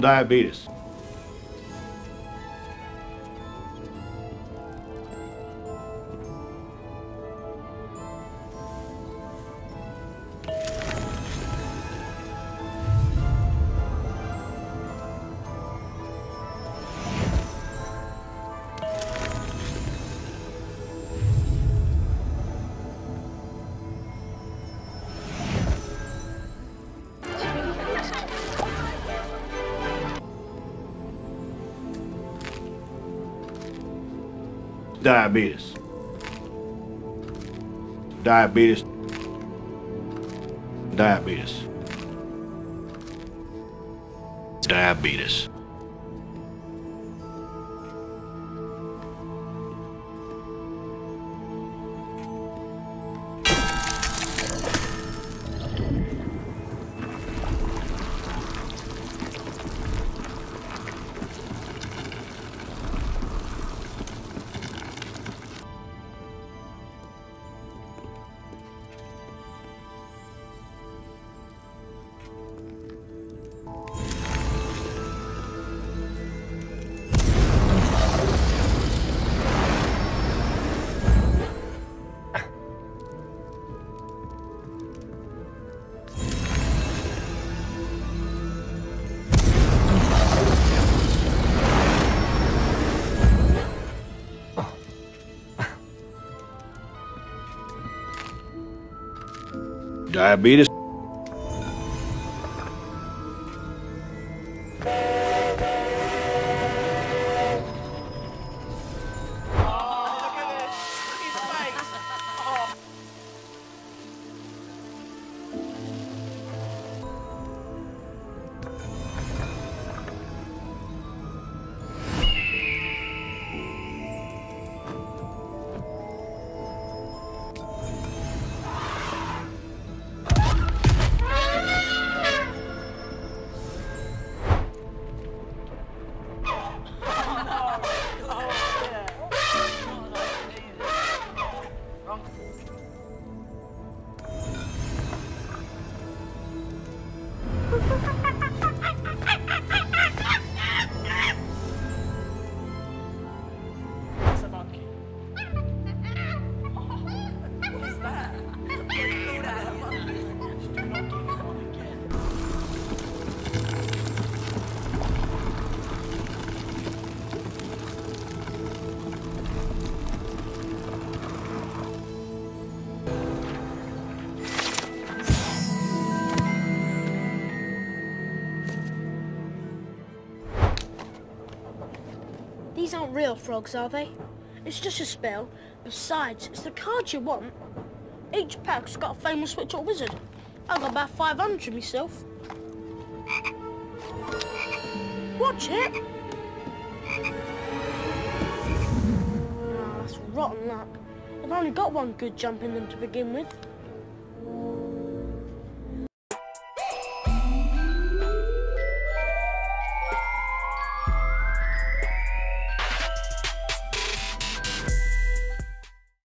diabetes. Diabetes. Diabetes. Diabetes. Diabetes. Diabetes. These aren't real frogs, are they? It's just a spell. Besides, it's the card you want. Each pack's got a famous witch or wizard. I've got about 500 myself. Watch it! Oh, that's rotten luck. I've only got one good jump in them to begin with.